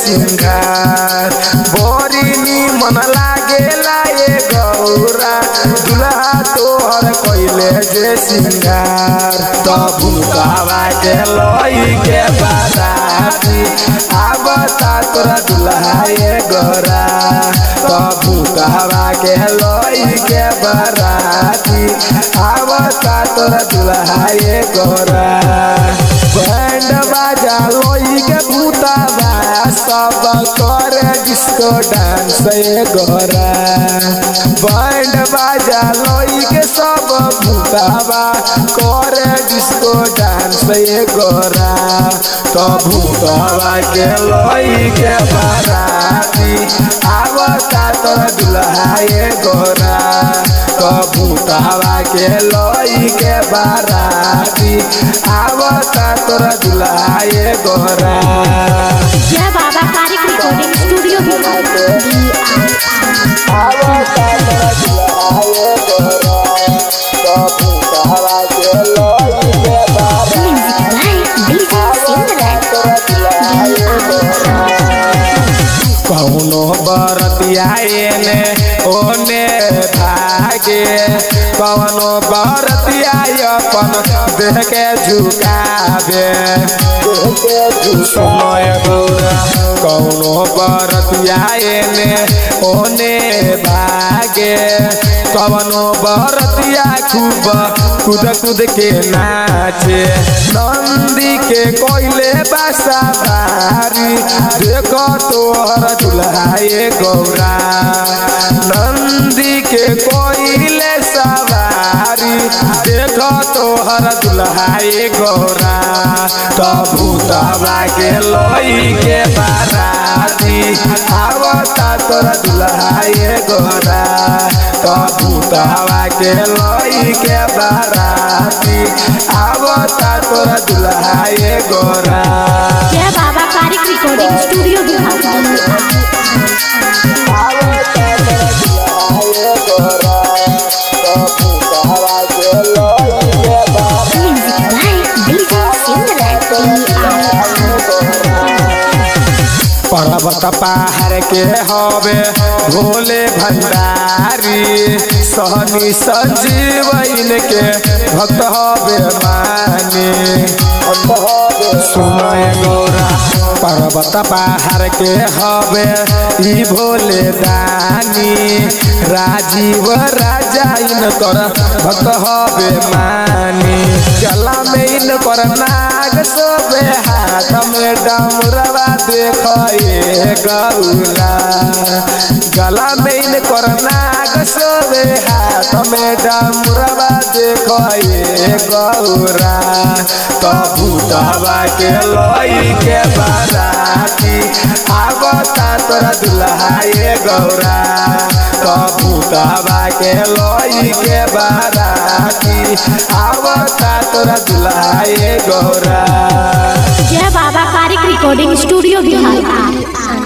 सिंगार बोरिनी मन लागेला ये गौरा दुल्हा तोहर कइले जे सिंगार तबु बाबा के लई के बाराती आवता तोरा दुल्हा ये गौरा तबु बाबा के लई के बाराती आवता तोरा दुल्हा ये गौरा बैंड बाजा लई के भूता सब करे जिसको डांस ये गोरा बैंड बाजा लोई के सब भूतावा करे जिसको डांस ये गोरा तो भूतावा के लोई के बाराती आवता तोरा दुल्हा ये गोरा तो भूतावा के लोई के बाराती आवता तोरा दुल्हा ये गोरा कौनो बरतिया एने ओने भागे कौनो बरतिया अपन देह के झुकावे सुनो गौरा कौनो बरतिया एने ओने भागे कौनो बरतिया खूब खुद खुद के नाचे नंदी के कोइले बासा भारी देखो तोहर दुल्हा ये गौरा नंदी के कोइले सवारी देखो तोहर दुल्हा ये गौरा तो भूतवा के लोई के बाराती आवता तोरा दुल्हा ये गौरा तो भूतवा के लोई के बाराती आवता तोरा दुल्हा ये गौरा जय बाबा तारिक रिकॉर्डिंग स्टूडियो पर्वत पहाड़ के हवे भोले भंडारी सहनी सजीव इनके भक्त हवे माने सुनय गौरा पर्वत पहाड़ के हवे ई भोले दानी राजीव राजा इनकर भक्त हवे माने गला में इनकर नाग सोबे हाथ में डमरवा देखये गौरा गला में इनकर नाग सोबे हाथ में डमरवा देखये गौरा तो भूतवा के लई के बाराती आवता तोरा दुल्हा ये गौरा तो भूतवा के लई के बाराती आवता तोरा दुल्हा ये गौरा जय बाबा तारिक रिकॉर्डिंग स्टूडियो बिहार।